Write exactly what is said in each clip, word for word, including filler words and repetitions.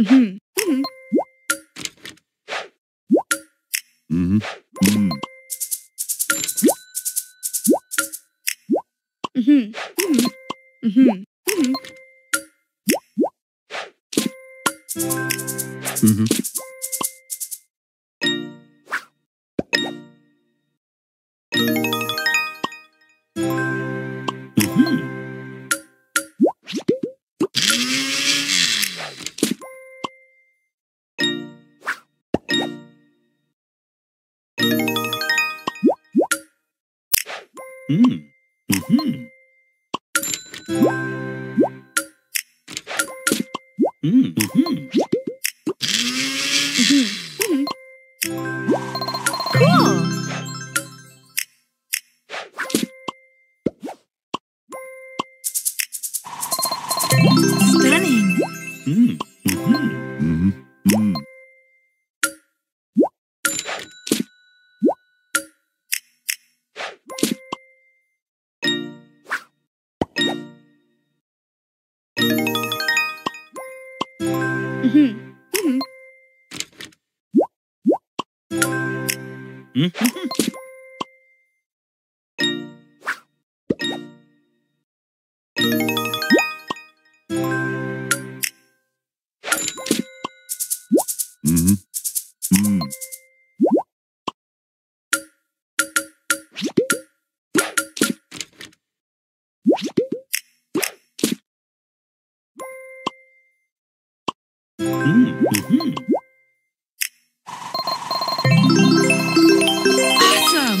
Mm-hmm. Mm-hmm. Mm-hmm. Mm-hmm. Mm-hmm. Mm-hmm. Mm-hmm. Mm. Mm-hmm. Mm. Mm-hmm. Mm-hmm. Cool. Stunning. Mm. Mm-hmm. Mm-hmm. Mm. Mm-hmm. Mm-hmm. Mm-hmm. Mm-hmm. Awesome.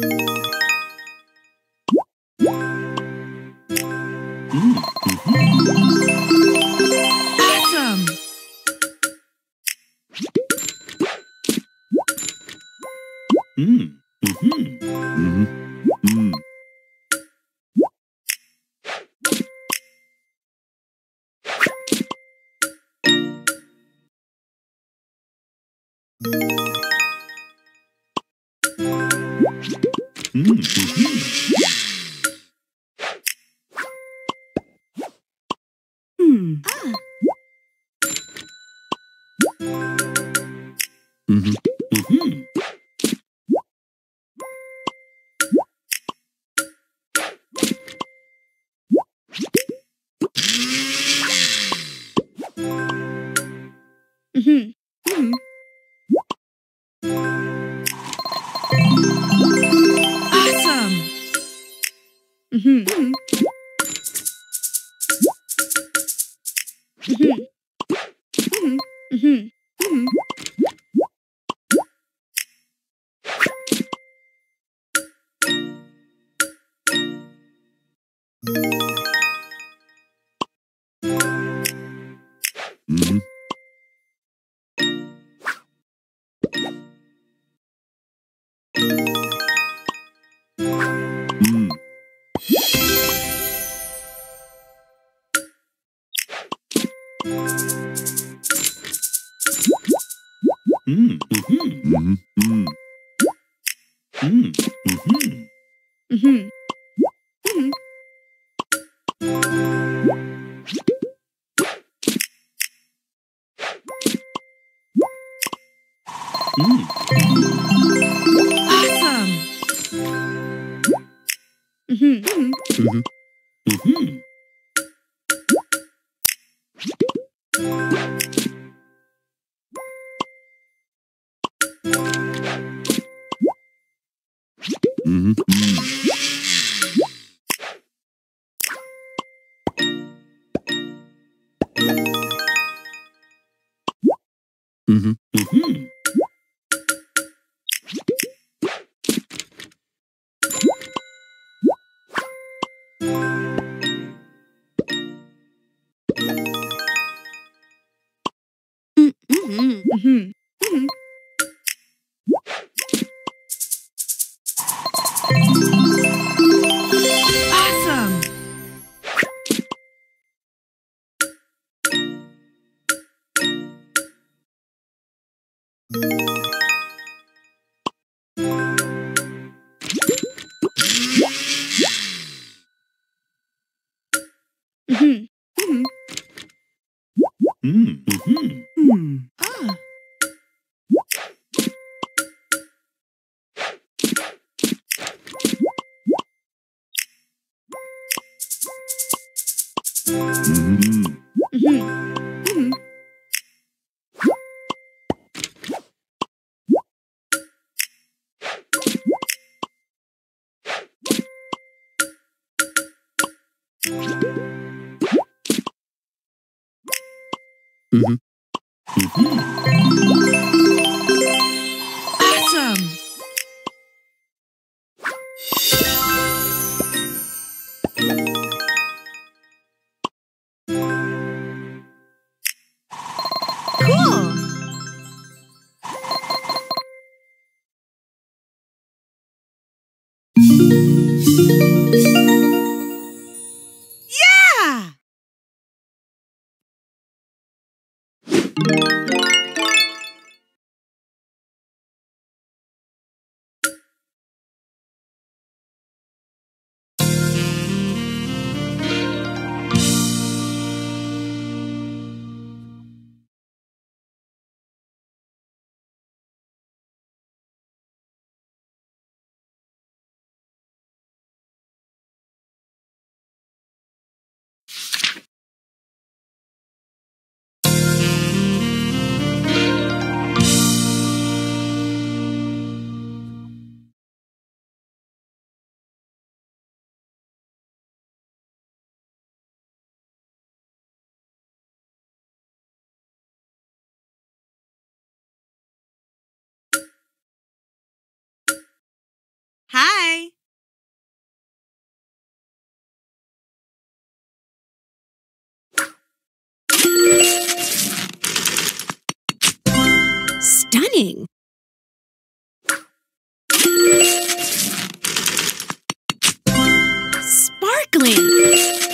Mm-hmm. Awesome. Mm. Mm-hmm. Mm-hmm. Mm. Mm. Ah. Mm-hmm. Mm-hmm. Mm-hmm. Mm-hmm. Awesome. Mm-hmm. Mm-hmm. Mm-hmm. Mm-hmm. Mm-hmm. Mm-hmm. Mm-hmm. Mm, mm-hmm. Mm-hmm. Mm. Mm, mm-hmm. Mm-hmm. Mm-hmm. Mm. Awesome. Mm-hmm. Mm-hmm. Mm-hmm. Mm-hmm. Mm-hmm. Mm-hmm. Mm-hmm. Mm-hmm. Mm-hmm. Mm-hmm. Mm-hmm. Mm, mm-hmm. Mm. Ah. Hi. Stunning. Sparkling.